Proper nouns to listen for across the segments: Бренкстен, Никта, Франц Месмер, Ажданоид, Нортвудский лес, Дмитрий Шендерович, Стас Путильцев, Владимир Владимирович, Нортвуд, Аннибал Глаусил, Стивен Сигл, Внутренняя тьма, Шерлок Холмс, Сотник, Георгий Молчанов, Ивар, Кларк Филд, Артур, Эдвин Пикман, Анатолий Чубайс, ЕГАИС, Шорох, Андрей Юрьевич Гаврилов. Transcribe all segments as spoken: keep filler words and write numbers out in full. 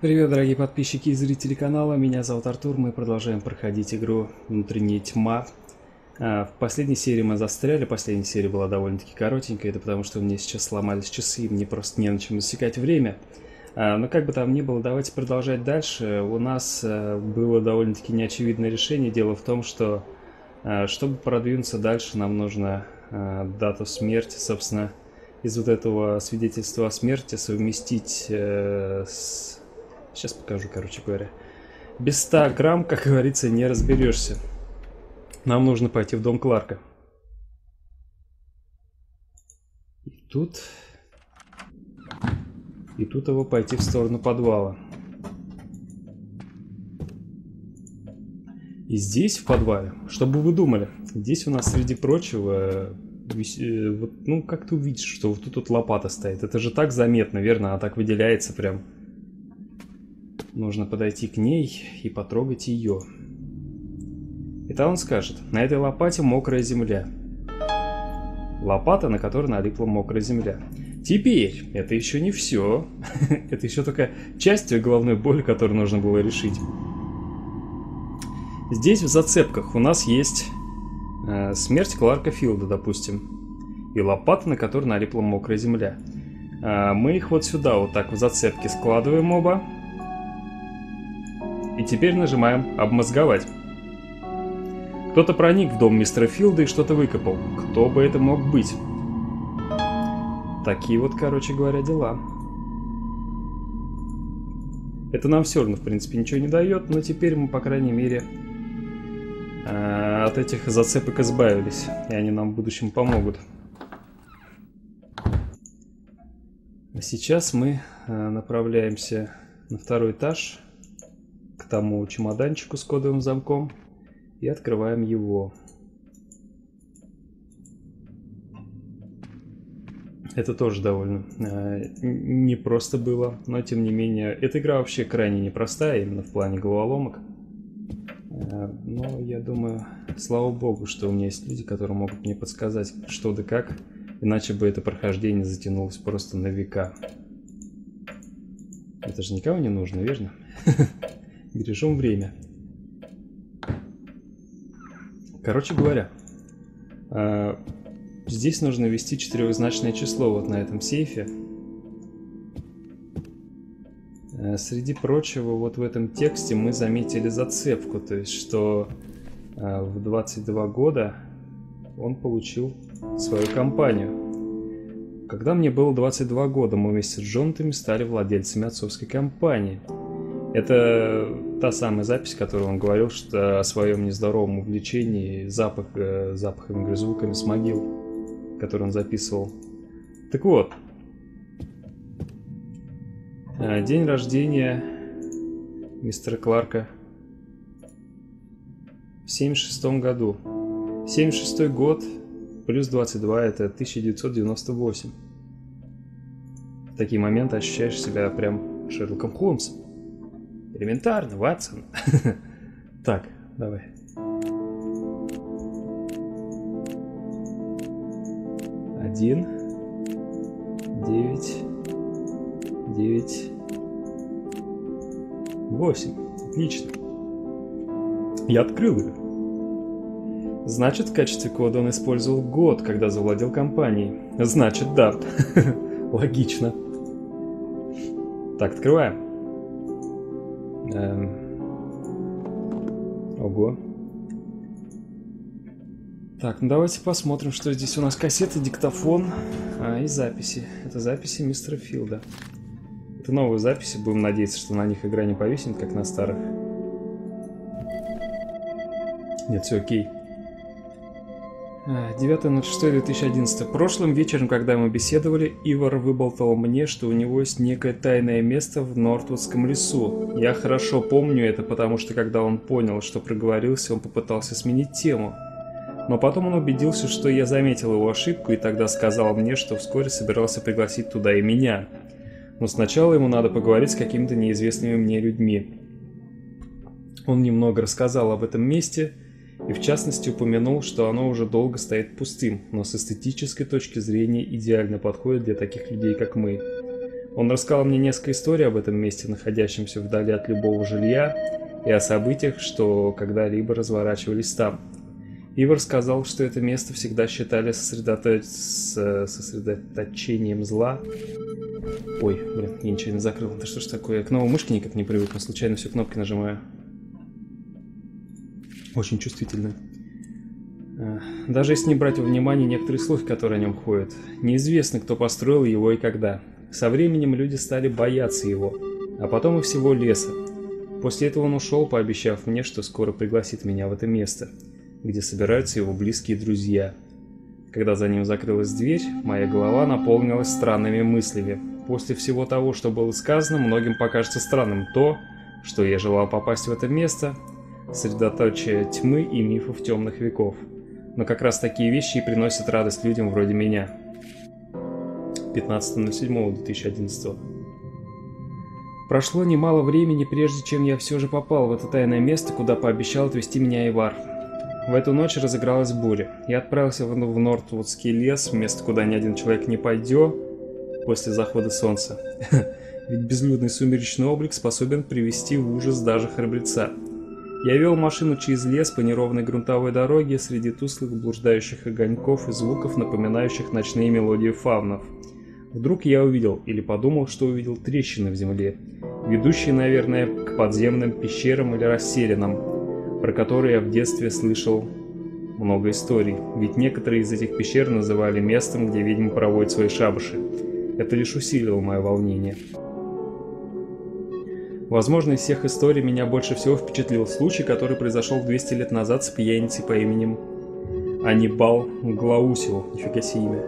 Привет, дорогие подписчики и зрители канала, меня зовут Артур, мы продолжаем проходить игру «Внутренняя тьма». А, в последней серии мы застряли, последняя серия была довольно-таки коротенькая, это потому что у меня сейчас сломались часы, и мне просто не на чем засекать время. А, но как бы там ни было, давайте продолжать дальше. У нас а, было довольно-таки неочевидное решение, дело в том, что а, чтобы продвинуться дальше, нам нужно а, дату смерти, собственно, из вот этого свидетельства о смерти совместить а, с... Сейчас покажу, короче говоря. Без ста грамм, как говорится, не разберешься. Нам нужно пойти в дом Кларка. И тут... И тут его пойти в сторону подвала. И здесь, в подвале, что бы вы думали, здесь у нас, среди прочего... Ну, как ты увидишь, что вот тут вот лопата стоит. Это же так заметно, верно? Она так выделяется прям... Нужно подойти к ней и потрогать ее. И там он скажет, на этой лопате мокрая земля. Лопата, на которой налипла мокрая земля. Теперь, это еще не все. Это еще только часть головной боли, которую нужно было решить. Здесь в зацепках у нас есть э, смерть Кларка Филда, допустим. И лопата, на которой налипла мокрая земля. Э, мы их вот сюда вот так в зацепки складываем оба. И теперь нажимаем «Обмозговать». Кто-то проник в дом мистера Филда и что-то выкопал. Кто бы это мог быть? Такие вот, короче говоря, дела. Это нам все равно, в принципе, ничего не дает, но теперь мы, по крайней мере, от этих зацепок избавились. И они нам в будущем помогут. А сейчас мы направляемся на второй этаж. К тому чемоданчику с кодовым замком и открываем его. Это тоже довольно э, непросто было, но тем не менее эта игра вообще крайне непростая именно в плане головоломок. Э, но я думаю, слава богу, что у меня есть люди, которые могут мне подсказать, что да как, иначе бы это прохождение затянулось просто на века. Это же никому не нужно, верно? Бережем время. Короче говоря, здесь нужно ввести четырехзначное число вот на этом сейфе. Среди прочего, вот в этом тексте мы заметили зацепку, то есть, что в двадцать два года он получил свою компанию. Когда мне было двадцать два года, мы вместе с Джонатом стали владельцами отцовской компании. Это та самая запись, которую он говорил, что о своем нездоровом увлечении запах, э, запахами, грызуками с могил, который он записывал. Так вот, день рождения мистера Кларка в семьдесят шестом году. семьдесят шестой год плюс двадцать два это тысяча девятьсот девяносто восемь. В такие моменты ощущаешь себя прям Шерлоком Холмсом. Элементарно, Ватсон. Так, давай. Один. Девять. Девять. Восемь. Отлично. Я открыл ее. Значит, в качестве кода он использовал год, когда завладел компанией. Значит, да. Логично. Так, открываем. Эм... Ого. Так, ну давайте посмотрим, что здесь у нас. Кассеты, диктофон а, и записи. Это записи мистера Филда. Это новые записи, будем надеяться, что на них игра не повиснет, как на старых. Нет, все окей. девятое ноль шестое две тысячи одиннадцатого. Прошлым вечером, когда мы беседовали, Ивар выболтал мне, что у него есть некое тайное место в Нортвудском лесу. Я хорошо помню это, потому что когда он понял, что проговорился, он попытался сменить тему. Но потом он убедился, что я заметил его ошибку, и тогда сказал мне, что вскоре собирался пригласить туда и меня. Но сначала ему надо поговорить с какими-то неизвестными мне людьми. Он немного рассказал об этом месте, и в частности упомянул, что оно уже долго стоит пустым, но с эстетической точки зрения идеально подходит для таких людей, как мы. Он рассказал мне несколько историй об этом месте, находящемся вдали от любого жилья, и о событиях, что когда-либо разворачивались там. Ивар сказал, что это место всегда считали сосредото... с... сосредоточением зла. Ой, блин, я ничего не закрыл. Да что ж такое? Я к новой мышке никак не привык, но случайно все кнопки нажимаю. Очень чувствительно. Даже если не брать во внимание некоторые слухи, которые о нем ходят. Неизвестно, кто построил его и когда. Со временем люди стали бояться его, а потом и всего леса. После этого он ушел, пообещав мне, что скоро пригласит меня в это место, где собираются его близкие друзья. Когда за ним закрылась дверь, моя голова наполнилась странными мыслями. После всего того, что было сказано, многим покажется странным то, что я желал попасть в это место, средоточие тьмы и мифов темных веков. Но как раз такие вещи и приносят радость людям вроде меня. пятнадцатое июля две тысячи одиннадцатого. Прошло немало времени, прежде чем я все же попал в это тайное место, куда пообещал отвезти меня Ивар. В эту ночь разыгралась буря. Я отправился в Нортвудский лес, место, куда ни один человек не пойдет после захода солнца. Ведь безлюдный сумеречный облик способен привести в ужас даже храбреца. Я вел машину через лес по неровной грунтовой дороге среди тусклых блуждающих огоньков и звуков, напоминающих ночные мелодии фавнов. Вдруг я увидел, или подумал, что увидел, трещины в земле, ведущие, наверное, к подземным пещерам или расселинам, про которые я в детстве слышал много историй, ведь некоторые из этих пещер называли местом, где ведьмы проводят свои шабаши. Это лишь усилило мое волнение. Возможно, из всех историй меня больше всего впечатлил случай, который произошел двести лет назад с пьяницей по имени Аннибал Глаусил. Нифига себе имя.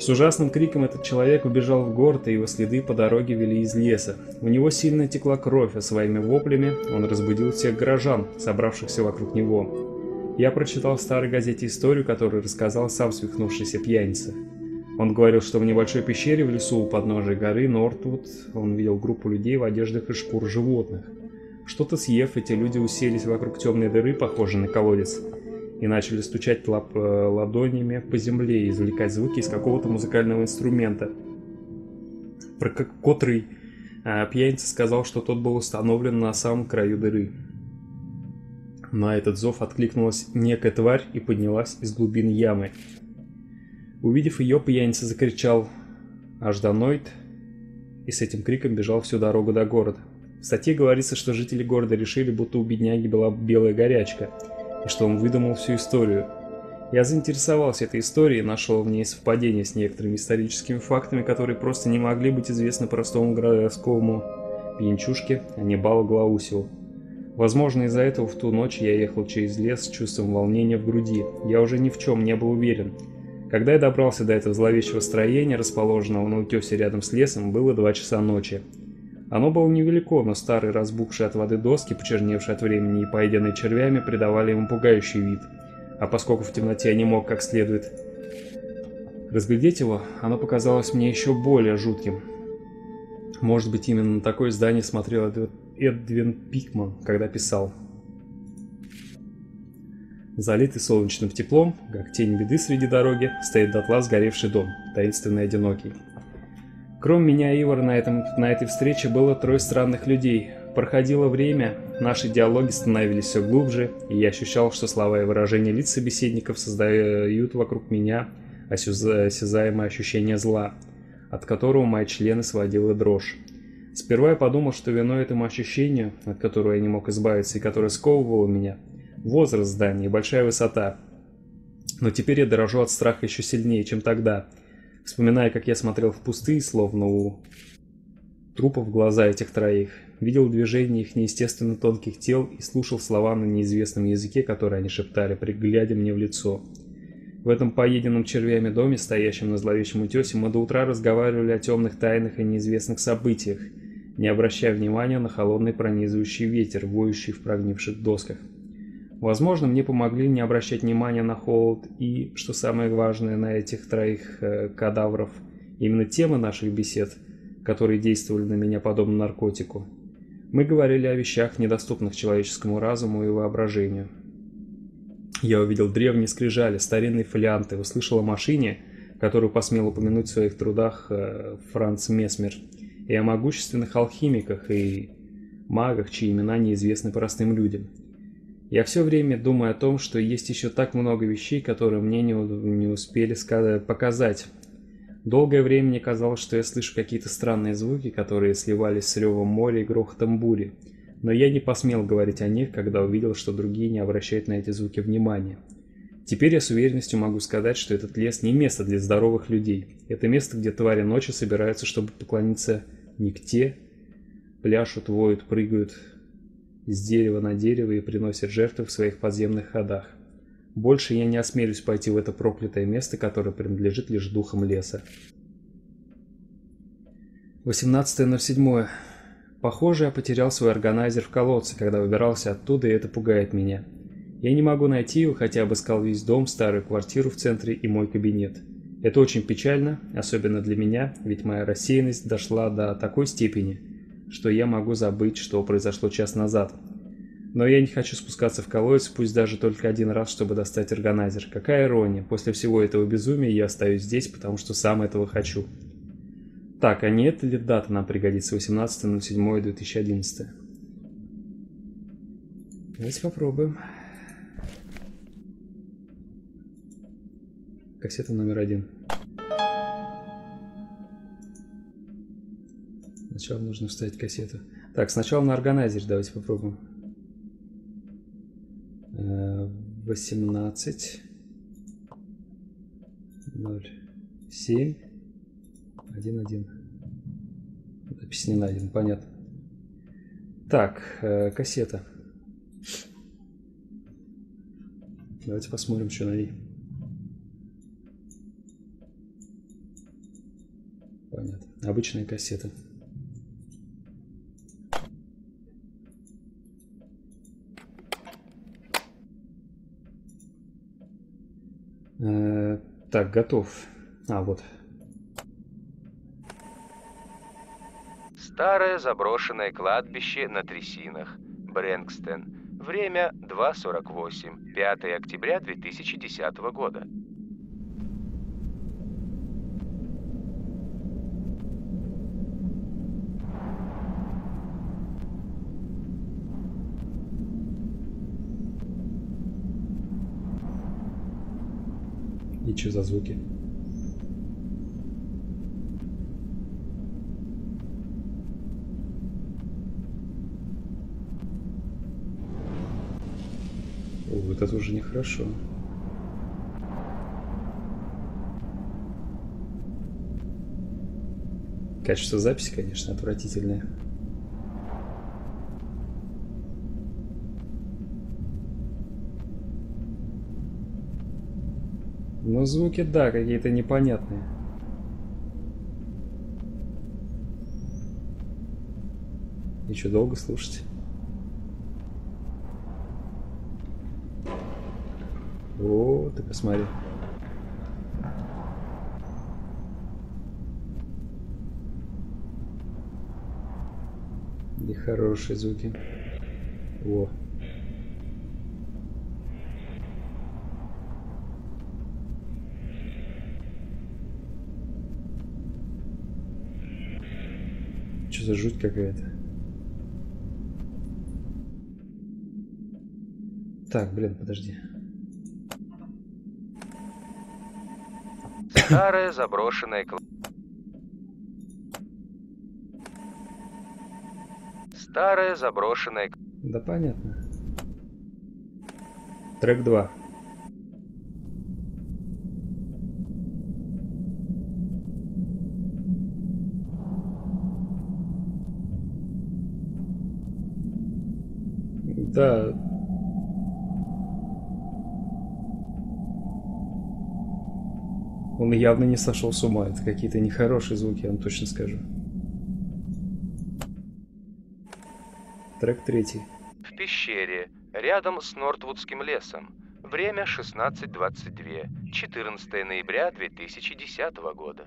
С ужасным криком этот человек убежал в город, и его следы по дороге вели из леса. У него сильно текла кровь, а своими воплями он разбудил всех горожан, собравшихся вокруг него. Я прочитал в старой газете историю, которую рассказал сам свихнувшийся пьяница. Он говорил, что в небольшой пещере в лесу у подножия горы Нортвуд он видел группу людей в одеждах и шкур животных. Что-то съев, эти люди уселись вокруг темной дыры, похожей на колодец, и начали стучать лап ладонями по земле и извлекать звуки из какого-то музыкального инструмента, про который э, пьяница сказал, что тот был установлен на самом краю дыры. На этот зов откликнулась некая тварь и поднялась из глубин ямы. Увидев ее, пьяница закричал «Ажданоид» и с этим криком бежал всю дорогу до города. В статье говорится, что жители города решили, будто у бедняги была белая горячка, и что он выдумал всю историю. Я заинтересовался этой историей и нашел в ней совпадение с некоторыми историческими фактами, которые просто не могли быть известны простому городскому пьянчушке Аннибалу Глаусилу. Возможно, из-за этого в ту ночь я ехал через лес с чувством волнения в груди. Я уже ни в чем не был уверен. Когда я добрался до этого зловещего строения, расположенного на утесе рядом с лесом, было два часа ночи. Оно было невелико, но старые разбухшие от воды доски, почерневшие от времени и поеденные червями, придавали ему пугающий вид. А поскольку в темноте я не мог как следует разглядеть его, оно показалось мне еще более жутким. Может быть, именно на такое здание смотрел Эдвин Пикман, когда писал. Залитый солнечным теплом, как тень беды среди дороги, стоит дотла сгоревший дом, таинственный и одинокий. Кроме меня и Ивара на, этом, на этой встрече было трое странных людей. Проходило время, наши диалоги становились все глубже, и я ощущал, что слова и выражения лиц собеседников создают вокруг меня осязаемое ощущение зла, от которого мои члены сводила дрожь. Сперва я подумал, что виной этому ощущению, от которого я не мог избавиться и которое сковывало меня, возраст здания и большая высота. Но теперь я дрожу от страха еще сильнее, чем тогда, вспоминая, как я смотрел в пустые, словно у трупов, глаза этих троих, видел движение их неестественно тонких тел и слушал слова на неизвестном языке, которые они шептали, приглядя мне в лицо. В этом поеденном червями доме, стоящем на зловещем утесе, мы до утра разговаривали о темных тайнах и неизвестных событиях, не обращая внимания на холодный пронизывающий ветер, воющий в прогнивших досках. Возможно, мне помогли не обращать внимания на холод и, что самое важное, на этих троих э, кадавров, именно темы наших бесед, которые действовали на меня подобно наркотику. Мы говорили о вещах, недоступных человеческому разуму и воображению. Я увидел древние скрижали, старинные фолианты, услышал о машине, которую посмел упомянуть в своих трудах Франц Месмер, и о могущественных алхимиках и магах, чьи имена неизвестны простым людям. Я все время думаю о том, что есть еще так много вещей, которые мне не, не успели сказать, показать. Долгое время мне казалось, что я слышу какие-то странные звуки, которые сливались с ревом моря и грохотом бури, но я не посмел говорить о них, когда увидел, что другие не обращают на эти звуки внимания. Теперь я с уверенностью могу сказать, что этот лес не место для здоровых людей. Это место, где твари ночью собираются, чтобы поклониться Никте, пляшут, воют, прыгают с дерева на дерево и приносят жертвы в своих подземных ходах. Больше я не осмелюсь пойти в это проклятое место, которое принадлежит лишь духам леса. восемнадцатое ноль седьмое. Похоже, я потерял свой органайзер в колодце, когда выбирался оттуда, и это пугает меня. Я не могу найти его, хотя обыскал весь дом, старую квартиру в центре и мой кабинет. Это очень печально, особенно для меня, ведь моя рассеянность дошла до такой степени, что я могу забыть, что произошло час назад. Но я не хочу спускаться в колодец, пусть даже только один раз, чтобы достать органайзер. Какая ирония, после всего этого безумия я остаюсь здесь, потому что сам этого хочу. Так, а не эта ли дата нам пригодится? восемнадцатое ноль седьмое две тысячи одиннадцатое. Давайте попробуем. Кассета номер один. Сначала нужно вставить кассету. Так, сначала на органайзер давайте попробуем. восемнадцать ноль семь одиннадцать. Запись не найдена, понятно. Так, э, кассета. Давайте посмотрим, что на ней. Понятно. Обычная кассета. Э, так, готов. А, вот. Старое заброшенное кладбище на трясинах. Бренкстен. Время два сорок восемь. пятое октября две тысячи десятого года. И что за звуки? Вот это уже нехорошо. Качество записи, конечно, отвратительное. Но звуки, да, какие-то непонятные. Еще долго слушать? О, ты посмотри. И хорошие звуки. О. Что за жуть какая-то? Так, блин, подожди. Старая заброшенная кла... Старая заброшенная... Да понятно. Трек два. Да... Он явно не сошел с ума. Это какие-то нехорошие звуки, я вам точно скажу. Трек третий. В пещере, рядом с Нортвудским лесом. Время шестнадцать двадцать два. четырнадцатое ноября две тысячи десятого года.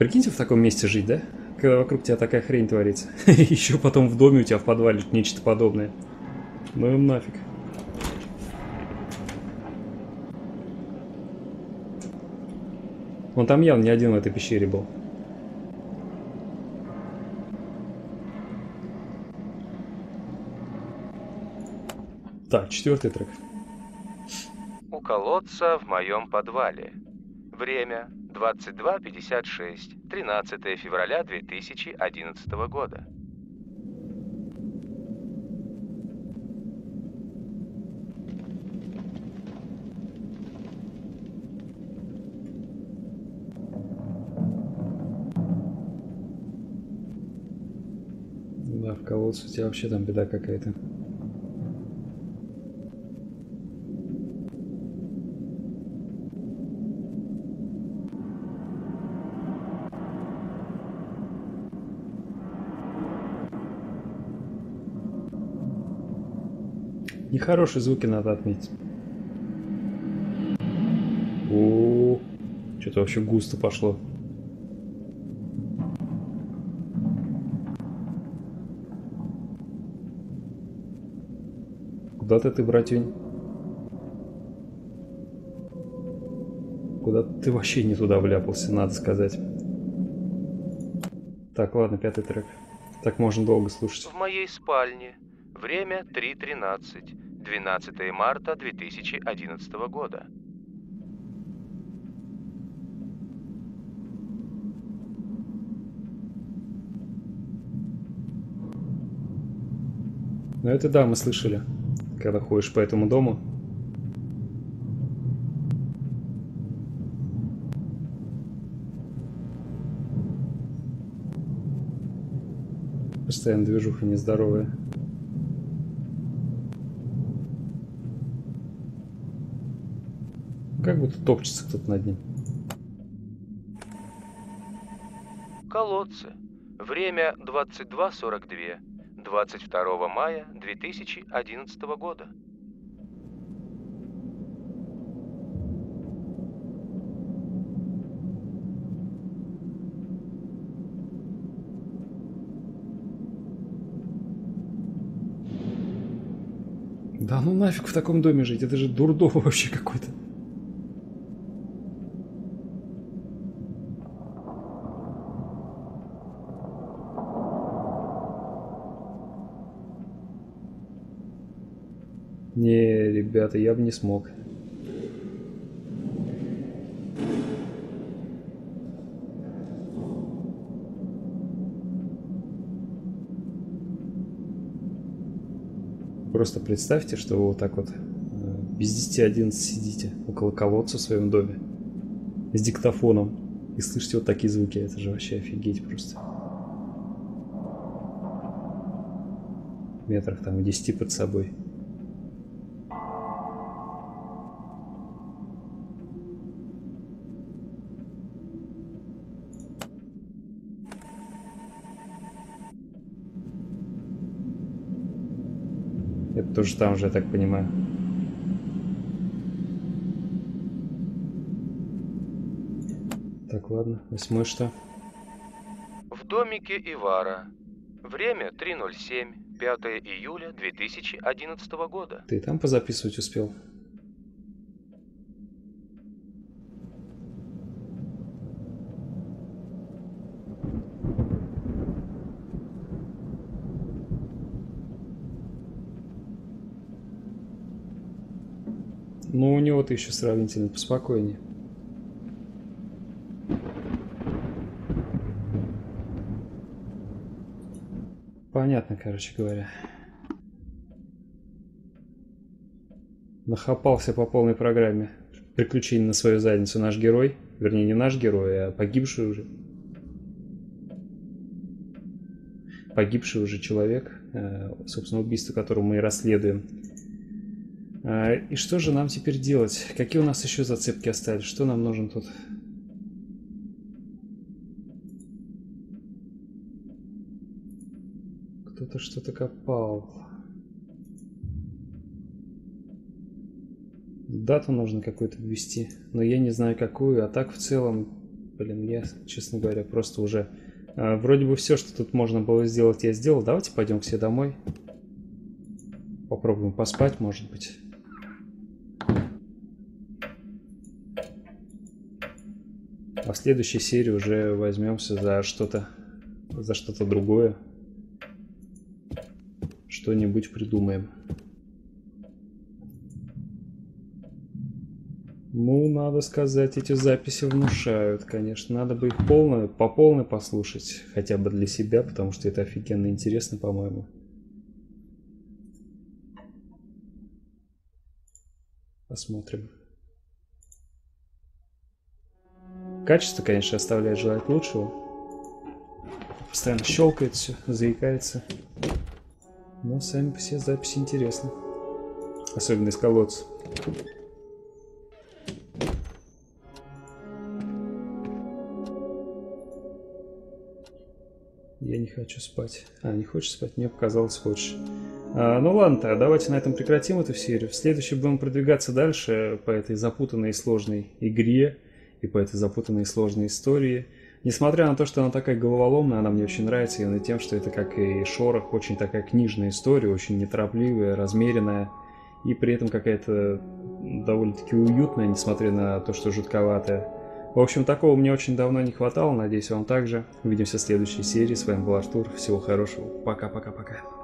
Прикиньте, в таком месте жить, да? Когда вокруг тебя такая хрень творится. Еще потом в доме у тебя в подвале нечто подобное. Ну им нафиг. Он там явно не один в этой пещере был. Так, четвертый трек. У колодца в моем подвале. Время двадцать два пятьдесят шесть, тринадцатое февраля две тысячи одиннадцатого года. Да, в колодце у тебя вообще там беда какая-то. Нехорошие звуки надо отметить. О, что-то вообще густо пошло. Куда-то ты, братень? Куда-то ты вообще не туда вляпался, надо сказать. Так, ладно, пятый трек. Так можно долго слушать. В моей спальне. Время три тринадцать, двенадцатое марта две тысячи одиннадцатого года. Ну это да, мы слышали, когда ходишь по этому дому. Постоянно движуха нездоровая. Как будто топчется кто-то над ним. Колодцы. Время двадцать два сорок два. двадцать второго мая две тысячи одиннадцатого года. Да ну нафиг в таком доме жить, это же дурдом вообще какой-то. Не, ребята, я бы не смог. Просто представьте, что вы вот так вот без десяти одиннадцать сидите около колодца в своем доме с диктофоном и слышите вот такие звуки. Это же вообще офигеть просто. Метрах там десяти под собой. Тоже там же, я так понимаю. Так, ладно, восьмой что? В домике Ивара. Время три ноль семь, пятое июля две тысячи одиннадцатого года. Ты там позаписывать успел? Ну, у него-то еще сравнительно поспокойнее. Понятно, короче говоря. Нахапался по полной программе. Приключение на свою задницу наш герой. Вернее, не наш герой, а погибший уже. Погибший уже человек. Собственно, убийство, которое мы и расследуем. И что же нам теперь делать? Какие у нас еще зацепки остались? Что нам нужен тут? Кто-то что-то копал. Дату нужно какую-то ввести, но я не знаю какую. А так в целом Блин, я, честно говоря, просто уже... А, вроде бы все, что тут можно было сделать, я сделал. Давайте пойдем все домой. Попробуем поспать, может быть. А в следующей серии уже возьмемся за что-то, за что-то другое. Что-нибудь придумаем. Ну, надо сказать, эти записи внушают, конечно. Надо бы их полно, по полной послушать, хотя бы для себя, потому что это офигенно интересно, по-моему. Посмотрим. Качество, конечно, оставляет желать лучшего. Постоянно щелкает все, заикается. Но сами по себе записи интересны. Особенно из колодца. Я не хочу спать. А, не хочешь спать? Мне показалось, хочешь. А, ну ладно, -то, давайте на этом прекратим эту серию. В следующей будем продвигаться дальше по этой запутанной и сложной игре и по этой запутанной и сложной истории. Несмотря на то, что она такая головоломная, она мне очень нравится именно тем, что это, как и Шорох, очень такая книжная история, очень неторопливая, размеренная и при этом какая-то довольно-таки уютная, несмотря на то, что жутковатая. В общем, такого мне очень давно не хватало, надеюсь, вам также. Увидимся в следующей серии, с вами был Артур, всего хорошего, пока-пока-пока.